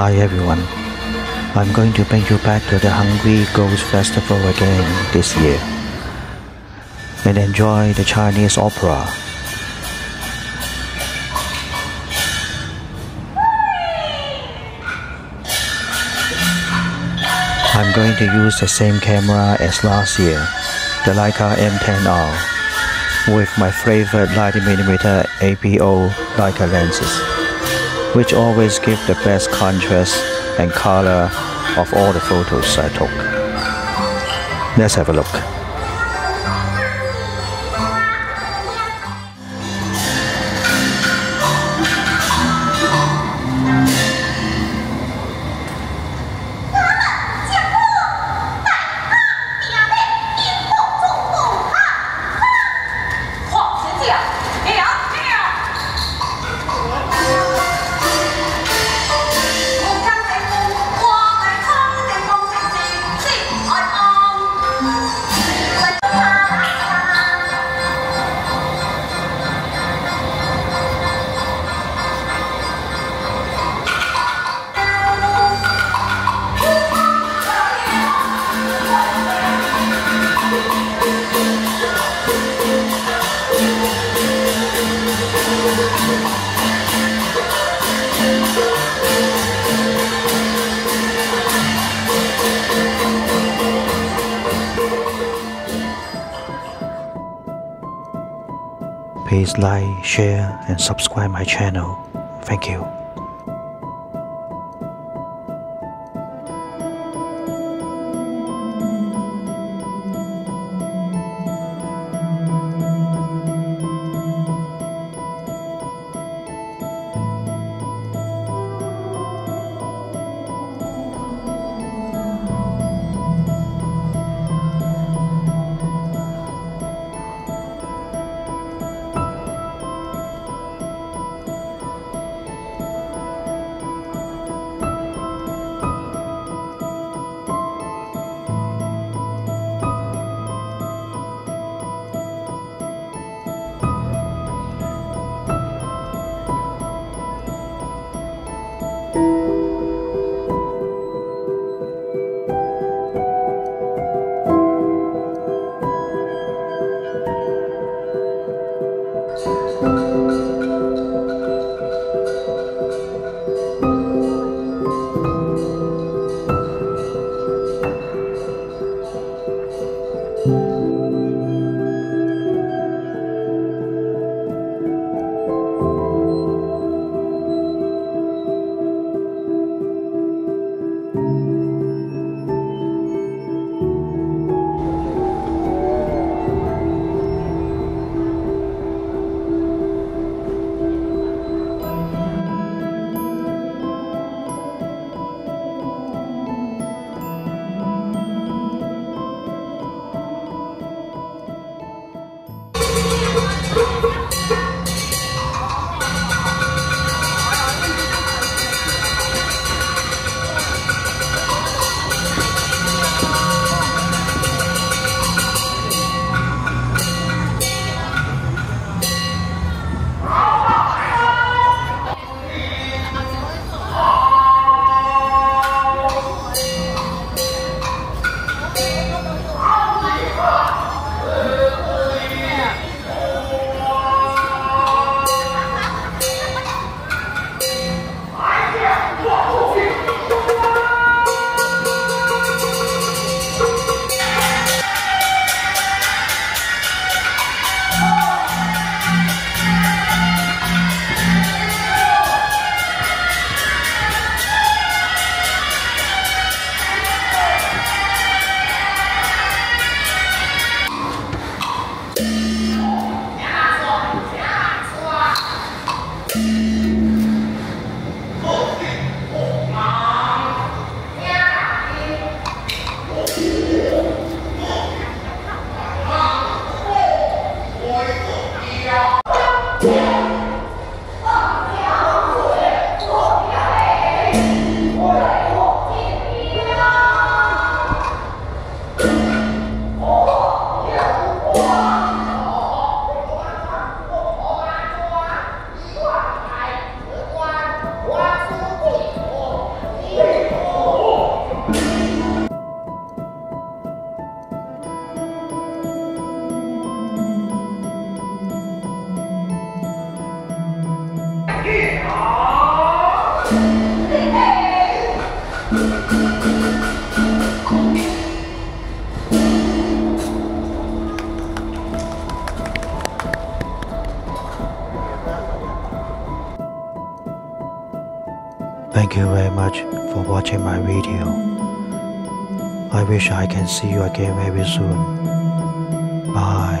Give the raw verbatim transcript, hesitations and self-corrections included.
Hi everyone, I'm going to bring you back to the Hungry Ghost Festival again this year and enjoy the Chinese opera. I'm going to use the same camera as last year, the Leica M ten R. With my favorite ninety millimeter A P O Leica lenses, which always give the best contrast and color of all the photos I took. Let's have a look. Please like, share, and subscribe my channel. Thank you. Thank you very much for watching my video. I wish I can see you again very soon. Bye.